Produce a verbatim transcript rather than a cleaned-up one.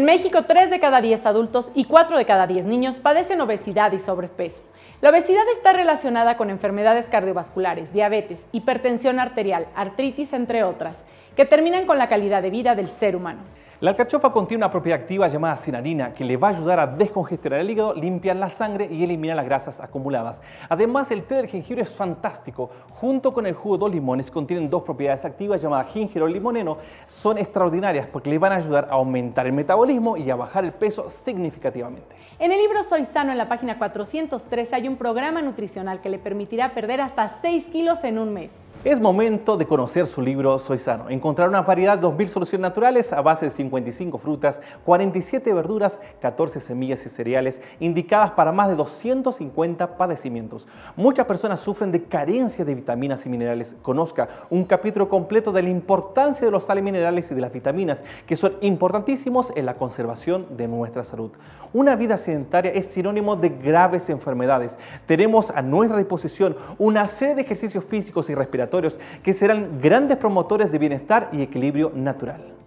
En México, tres de cada diez adultos y cuatro de cada diez niños padecen obesidad y sobrepeso. La obesidad está relacionada con enfermedades cardiovasculares, diabetes, hipertensión arterial, artritis, entre otras, que terminan con la calidad de vida del ser humano. La alcachofa contiene una propiedad activa llamada cinarina, que le va a ayudar a descongestionar el hígado, limpiar la sangre y eliminar las grasas acumuladas. Además, el té del jengibre es fantástico. Junto con el jugo de dos limones, contienen dos propiedades activas llamadas gingero y limoneno. Son extraordinarias porque le van a ayudar a aumentar el metabolismo y a bajar el peso significativamente. En el libro Soy Sano, en la página cuatrocientos trece, hay un programa nutricional que le permitirá perder hasta seis kilos en un mes. Es momento de conocer su libro Soy Sano. Encontrar una variedad de dos mil soluciones naturales a base de cincuenta y cinco frutas, cuarenta y siete verduras, catorce semillas y cereales, indicadas para más de doscientos cincuenta padecimientos. Muchas personas sufren de carencia de vitaminas y minerales. Conozca un capítulo completo de la importancia de los sales minerales y de las vitaminas, que son importantísimos en la conservación de nuestra salud. Una vida sedentaria es sinónimo de graves enfermedades. Tenemos a nuestra disposición una serie de ejercicios físicos y respiratorios que serán grandes promotores de bienestar y equilibrio natural.